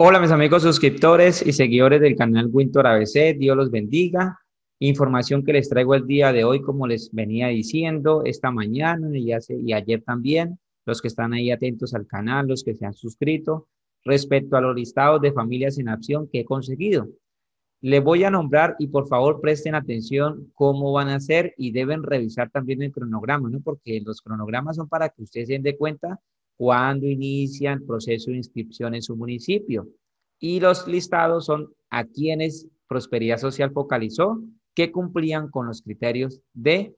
Hola mis amigos suscriptores y seguidores del canal Wintor ABC, Dios los bendiga. Información que les traigo el día de hoy, como les venía diciendo esta mañana y ayer también, los que están ahí atentos al canal, los que se han suscrito, respecto a los listados de familias en acción que he conseguido. Les voy a nombrar y por favor presten atención cómo van a hacer y deben revisar también el cronograma, ¿no? Porque los cronogramas son para que ustedes se den de cuenta cuando inicia el proceso de inscripción en su municipio. Y los listados son a quienes Prosperidad Social focalizó, que cumplían con los criterios de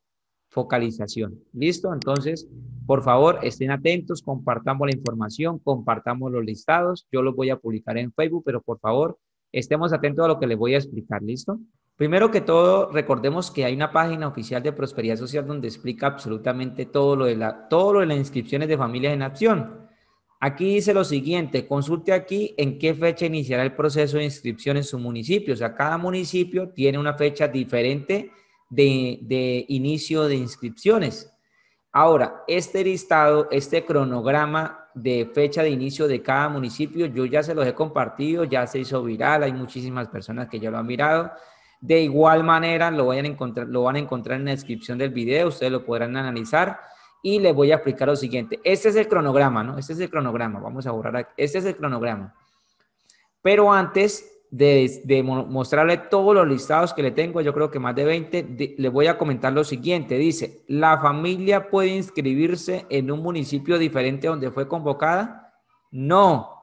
focalización. ¿Listo? Entonces, por favor, estén atentos, compartamos la información, compartamos los listados. Yo los voy a publicar en Facebook, pero por favor, estemos atentos a lo que les voy a explicar. ¿Listo? Primero que todo, recordemos que hay una página oficial de Prosperidad Social donde explica absolutamente todo lo de las inscripciones de familias en acción. Aquí dice lo siguiente, consulte aquí en qué fecha iniciará el proceso de inscripción en su municipio. O sea, cada municipio tiene una fecha diferente de inicio de inscripciones. Ahora, este listado, este cronograma de fecha de inicio de cada municipio, yo ya se los he compartido, ya se hizo viral, hay muchísimas personas que ya lo han mirado. De igual manera, lo van a encontrar en la descripción del video, ustedes lo podrán analizar y les voy a explicar lo siguiente. Este es el cronograma, ¿no? Este es el cronograma, vamos a borrar aquí. Este es el cronograma. Pero antes de mostrarle todos los listados que le tengo, yo creo que más de 20, les voy a comentar lo siguiente. Dice, ¿la familia puede inscribirse en un municipio diferente donde fue convocada? No.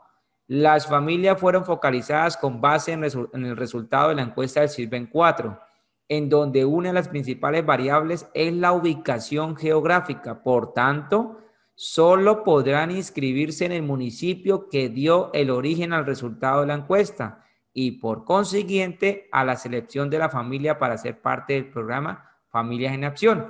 Las familias fueron focalizadas con base en el resultado de la encuesta del SISBEN 4, en donde una de las principales variables es la ubicación geográfica. Por tanto, solo podrán inscribirse en el municipio que dio el origen al resultado de la encuesta y por consiguiente a la selección de la familia para ser parte del programa Familias en Acción.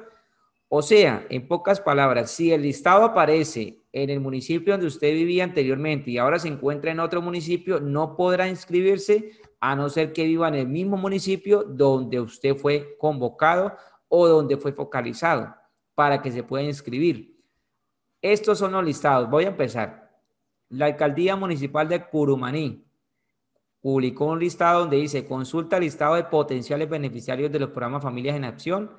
O sea, en pocas palabras, si el listado aparece en el municipio donde usted vivía anteriormente y ahora se encuentra en otro municipio, no podrá inscribirse a no ser que viva en el mismo municipio donde usted fue convocado o donde fue focalizado para que se pueda inscribir. Estos son los listados. Voy a empezar. La Alcaldía Municipal de Curumaní publicó un listado donde dice, consulta el listado de potenciales beneficiarios de los programas Familias en Acción.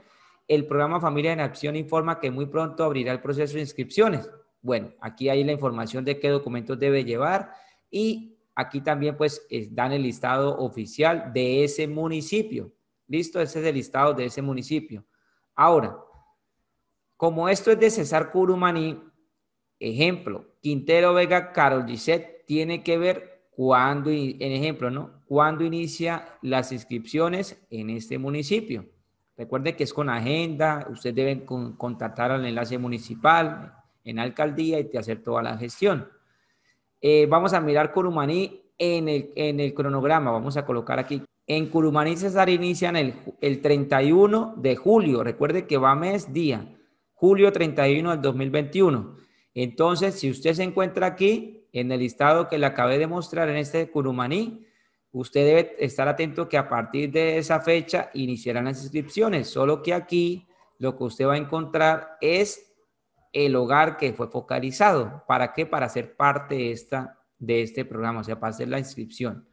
El programa Familia en Acción informa que muy pronto abrirá el proceso de inscripciones. Bueno, aquí hay la información de qué documentos debe llevar y aquí también pues dan el listado oficial de ese municipio. ¿Listo? Ese es el listado de ese municipio. Ahora, como esto es de César Curumaní, ejemplo, Quintero Vega, Carol Giset, tiene que ver cuándo, en ejemplo, ¿no? Cuándo inicia las inscripciones en este municipio. Recuerde que es con agenda, ustedes deben contactar al enlace municipal en la alcaldía y te hacer toda la gestión. Vamos a mirar Curumaní en el cronograma, vamos a colocar aquí. En Curumaní César inician el 31 de julio, recuerde que va mes, día, julio 31 del 2021. Entonces, si usted se encuentra aquí en el listado que le acabé de mostrar en este Curumaní, usted debe estar atento que a partir de esa fecha iniciarán las inscripciones, solo que aquí lo que usted va a encontrar es el hogar que fue focalizado. ¿Para qué? Para ser parte de este programa, o sea, para hacer la inscripción.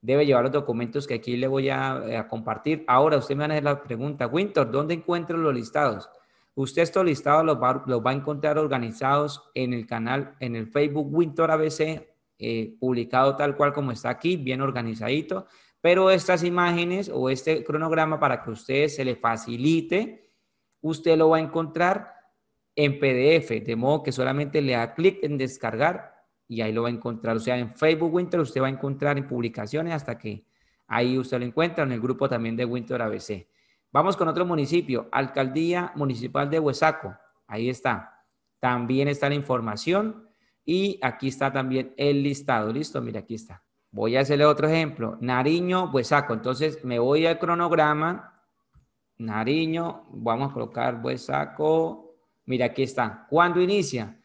Debe llevar los documentos que aquí le voy a compartir. Ahora, usted me va a hacer la pregunta, Wintor, ¿dónde encuentro los listados? Usted estos listados los va a encontrar organizados en el canal, en el Facebook Wintor ABC, publicado tal cual como está aquí, bien organizadito, pero estas imágenes o este cronograma para que a usted se le facilite, usted lo va a encontrar en PDF, de modo que solamente le da clic en descargar y ahí lo va a encontrar. O sea, en Facebook Wintor usted va a encontrar en publicaciones hasta que ahí usted lo encuentra en el grupo también de Wintor ABC. Vamos con otro municipio, Alcaldía Municipal de Huesaco. Ahí está. También está la información. Y aquí está también el listado, ¿listo? Mira, aquí está. Voy a hacerle otro ejemplo. Nariño, Huesaco. Entonces, me voy al cronograma. Nariño, vamos a colocar Huesaco. Mira, aquí está. ¿Cuándo inicia?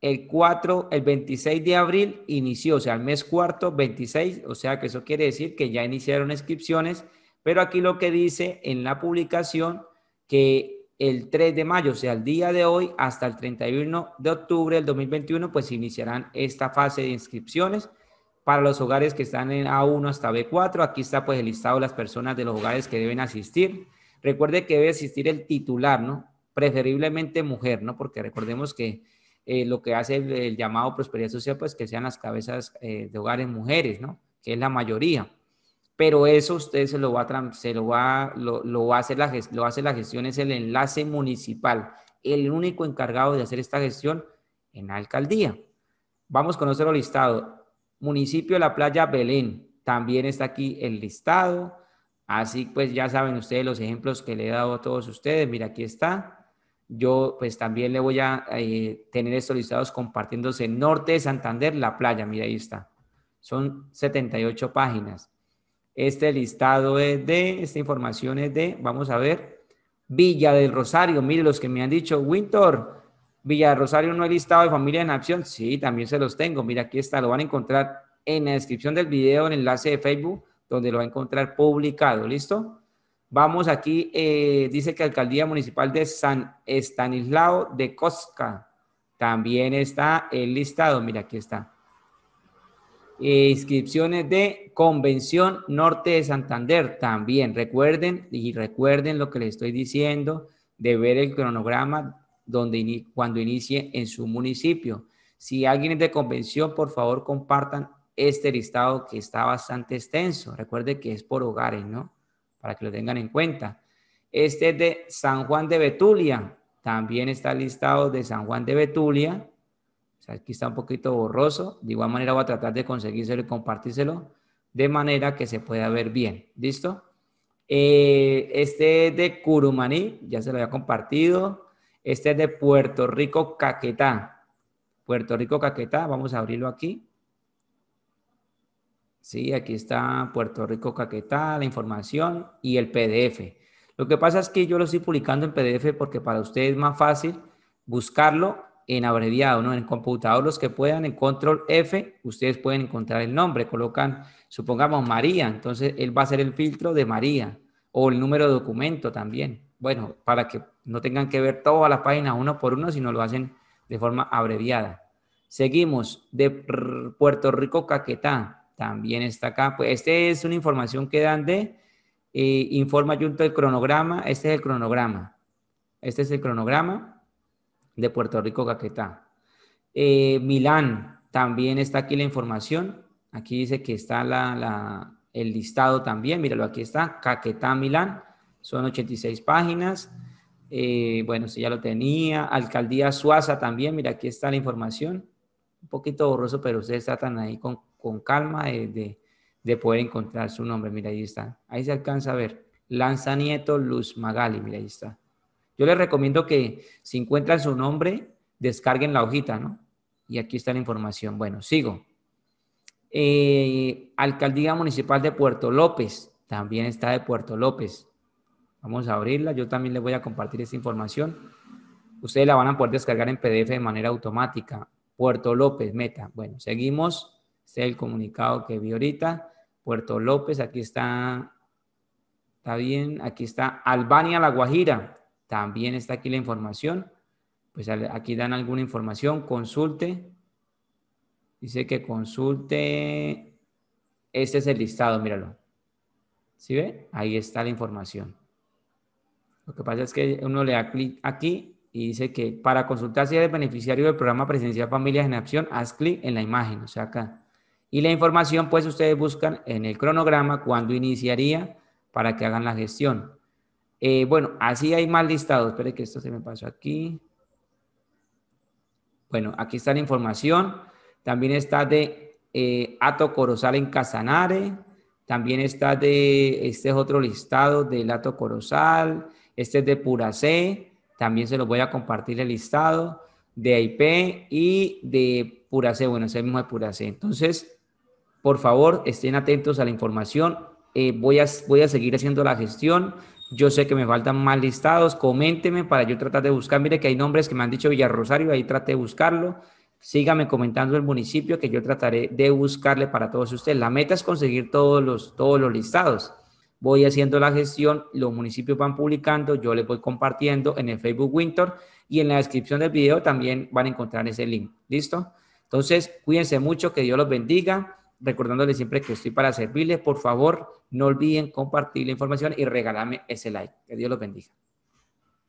El 26 de abril inició, o sea, el mes cuarto, 26. O sea, que eso quiere decir que ya iniciaron inscripciones. Pero aquí lo que dice en la publicación que el 3 de mayo, o sea, el día de hoy, hasta el 31 de octubre del 2021, pues iniciarán esta fase de inscripciones para los hogares que están en A1 hasta B4. Aquí está pues el listado de las personas de los hogares que deben asistir. Recuerde que debe asistir el titular, ¿no? Preferiblemente mujer, ¿no? Porque recordemos que lo que hace el llamado Prosperidad Social, pues que sean las cabezas de hogares mujeres, ¿no? Que es la mayoría. Pero eso usted se lo va a, hacer la gestión, es el enlace municipal, el único encargado de hacer esta gestión en la alcaldía. Vamos con otro listado. Municipio de La Playa, Belén. También está aquí el listado. Así pues ya saben ustedes los ejemplos que le he dado a todos ustedes. Mira, aquí está. Yo pues también le voy a tener estos listados compartiéndose. Norte de Santander, La Playa. Mira, ahí está. Son 78 páginas. Este listado es de, esta información es de, vamos a ver, Villa del Rosario. Mire los que me han dicho, Wintor, Villa del Rosario no hay listado de Familias en Acción. Sí, también se los tengo. Mira, aquí está, lo van a encontrar en la descripción del video, en el enlace de Facebook, donde lo va a encontrar publicado. ¿Listo? Vamos aquí, dice que Alcaldía Municipal de San Estanislao de Cosca. También está el listado, mira, aquí está. Inscripciones de Convención Norte de Santander también. Recuerden y recuerden lo que les estoy diciendo de ver el cronograma donde, cuando inicie en su municipio. Si alguien es de Convención, por favor compartan este listado que está bastante extenso. Recuerden que es por hogares, ¿no? Para que lo tengan en cuenta. Este es de San Juan de Betulia. También está el listado de San Juan de Betulia. O sea, aquí está un poquito borroso. De igual manera voy a tratar de conseguírselo y compartírselo de manera que se pueda ver bien. ¿Listo? Este es de Curumaní. Ya se lo había compartido. Este es de Puerto Rico Caquetá. Puerto Rico Caquetá. Vamos a abrirlo aquí. Sí, aquí está Puerto Rico Caquetá, la información y el PDF. Lo que pasa es que yo lo estoy publicando en PDF porque para ustedes es más fácil buscarlo en abreviado, ¿no? En computador, los que puedan, en control F, ustedes pueden encontrar el nombre, colocan, supongamos María, entonces él va a hacer el filtro de María, o el número de documento también, bueno, para que no tengan que ver todas las páginas uno por uno, sino lo hacen de forma abreviada. Seguimos, de Puerto Rico Caquetá, también está acá, pues este es una información que dan de, informa junto al cronograma, este es el cronograma, de Puerto Rico Caquetá. Milán, también está aquí la información. Aquí dice que está el listado también. Míralo, aquí está. Caquetá, Milán. Son 86 páginas. Bueno, si ya lo tenía. Alcaldía Suaza también. Mira, aquí está la información. Un poquito borroso, pero ustedes tratan ahí con calma de poder encontrar su nombre. Mira, ahí está. Ahí se alcanza a ver. Lanza Nieto Luz Magali. Mira, ahí está. Yo les recomiendo que si encuentran su nombre, descarguen la hojita, ¿no? Y aquí está la información. Bueno, sigo. Alcaldía Municipal de Puerto López. También está de Puerto López. Vamos a abrirla. Yo también les voy a compartir esta información. Ustedes la van a poder descargar en PDF de manera automática. Puerto López, Meta. Bueno, seguimos. Este es el comunicado que vi ahorita. Puerto López, aquí está. Está bien. Aquí está Albania, La Guajira. También está aquí la información, pues aquí dan alguna información, consulte, dice que consulte, este es el listado, míralo, ¿sí ve? Ahí está la información. Lo que pasa es que uno le da clic aquí y dice que para consultar si eres beneficiario del programa Presencial Familias en Acción, haz clic en la imagen, o sea acá. Y la información pues ustedes buscan en el cronograma cuándo iniciaría para que hagan la gestión. Bueno, así hay más listados. Espere que esto se me pasó aquí. Bueno, aquí está la información. También está de Hatocorozal en Casanare. También está de, este es otro listado del Hatocorozal. Este es de Puracé. También se los voy a compartir el listado de IP y de Puracé. Bueno, es el mismo de Puracé. Entonces, por favor, estén atentos a la información. Voy a seguir haciendo la gestión. Yo sé que me faltan más listados, coménteme para yo tratar de buscar. Mire que hay nombres que me han dicho Villa del Rosario, ahí traté de buscarlo. Sígame comentando el municipio que yo trataré de buscarle para todos ustedes. La meta es conseguir todos los listados. Voy haciendo la gestión, los municipios van publicando, yo les voy compartiendo en el Facebook Wintor y en la descripción del video también van a encontrar ese link. ¿Listo? Entonces, cuídense mucho, que Dios los bendiga. recordándoles siempre que estoy para servirles. Por favor, no olviden compartir la información y regalarme ese like. Que Dios los bendiga.